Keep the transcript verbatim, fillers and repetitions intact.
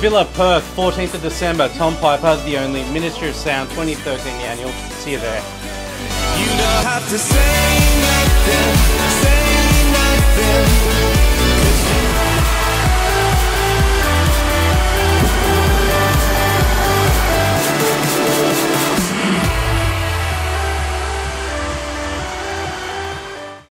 Villa, Perth, fourteenth of December, Tom Piper, The Only, Ministry of Sound, twenty thirteen, The Annual. See you there. You don't have to say nothing. Say